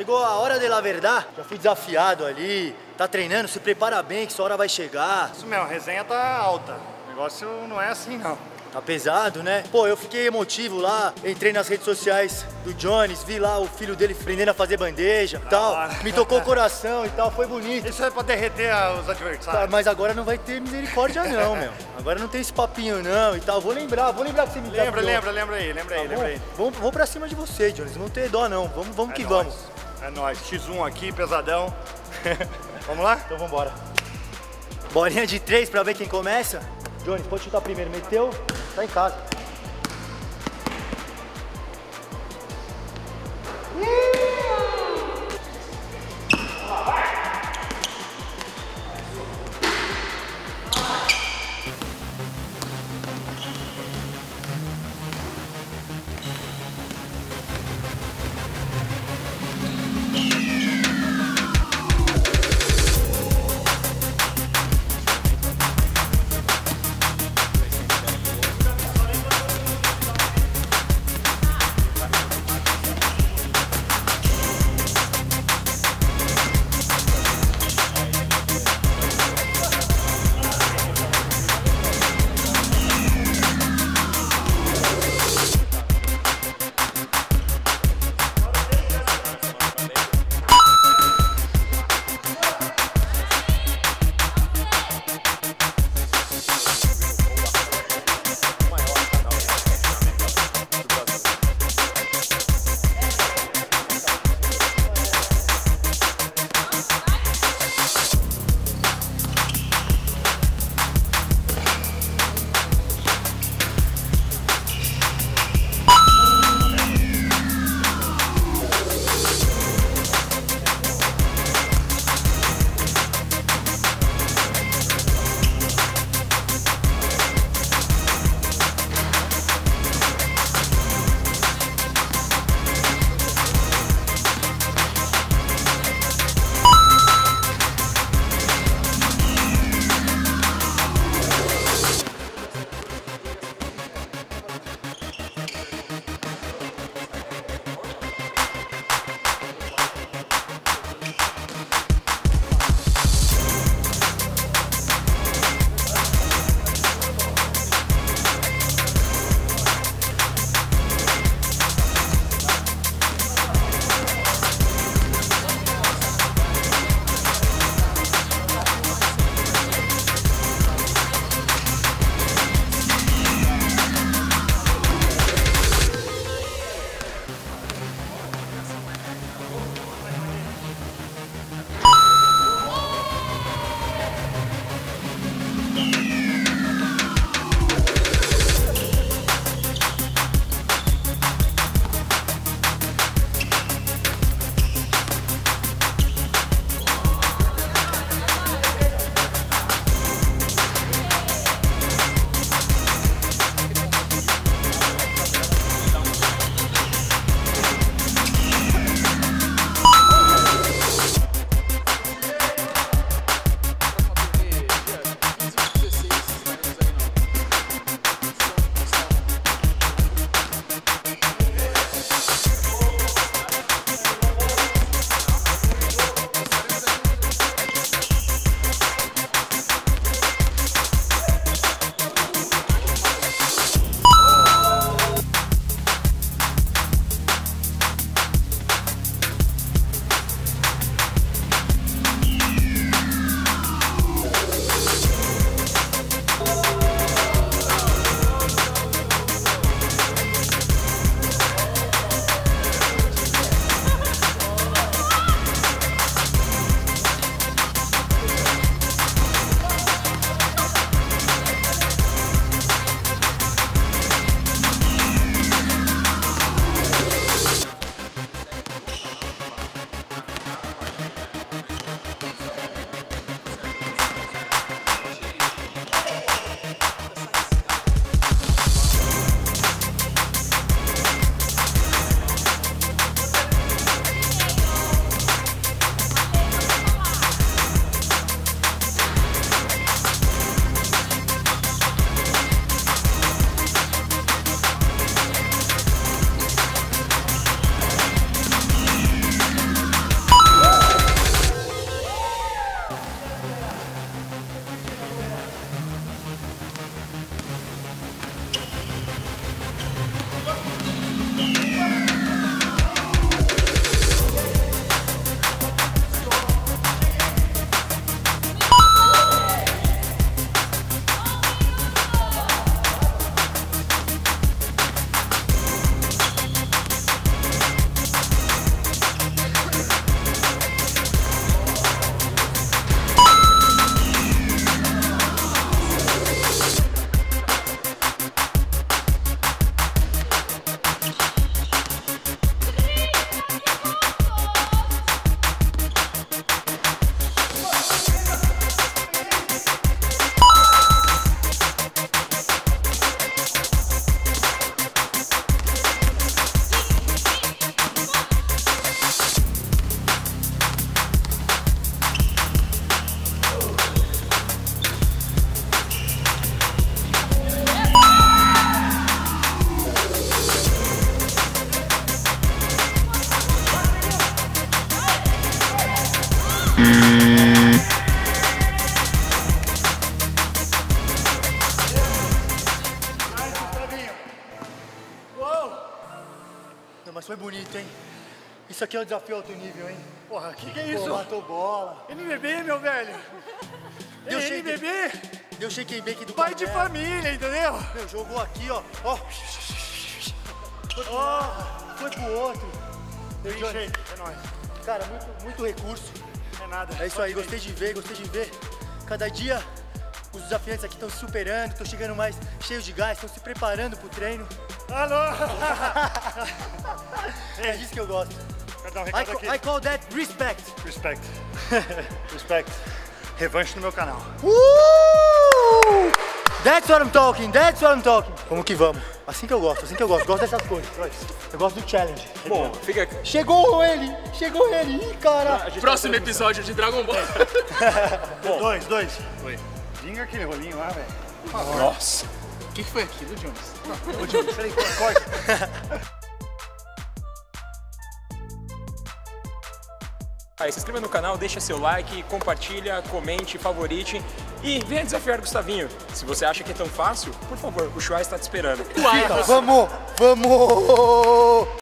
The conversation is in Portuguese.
Chegou a hora de la verdade, já fui desafiado ali, tá treinando, se prepara bem que sua hora vai chegar. Isso mesmo, a resenha tá alta, o negócio não é assim não. Tá pesado, né? Pô, eu fiquei emotivo lá, entrei nas redes sociais do Jonis, vi lá o filho dele aprendendo a fazer bandeja e tal. Me tocou o coração e tal, foi bonito. Isso é pra derreter os adversários. Tá, mas agora não vai ter misericórdia não, meu. Agora não tem esse papinho não e tal. Vou lembrar que você me lembra. Lembra aí. Vou pra cima de você, Jonis, não tem dó não. Vamos que vamos. É nóis, X1 aqui, pesadão. Vamos lá? Então vambora. Bolinha de 3 pra ver quem começa. Jonis, pode chutar primeiro, meteu, tá em casa. Não, mas foi bonito, hein? Isso aqui é um desafio alto nível, hein? Porra, que é isso? Pô, matou bola. NBB, meu velho. NBB. Eu cheguei bem aqui do pai de família, entendeu? Meu, jogou aqui, ó. Ó. Oh, foi pro outro. Eu enchei. É nóis. Cara, muito recurso. É nada. É isso aí, gostei de ver. Cada dia os desafiantes aqui estão se superando, estão chegando mais cheios de gás, estão se preparando pro treino. Alô! É disso que eu gosto. Quero dar um recado aqui. I call that respect. Respect. Respect. Revanche no meu canal. That's what I'm talking, that's what I'm talking. Como que vamos? Assim que eu gosto. Gosto dessas coisas. Eu gosto do challenge. Bom, fica aqui. Chegou ele. Ih, cara. Próximo episódio de Dragon Ball. Bom. Dois. Oi. Vinga aquele rolinho lá, velho. Nossa. O que foi aquilo, Jonis? Ô, Jonis, peraí, corta. Se inscreva no canal, deixa seu like, compartilha, comente, favorite e venha desafiar o Gustavinho. Se você acha que é tão fácil, por favor, o Chuá está te esperando. Vamos!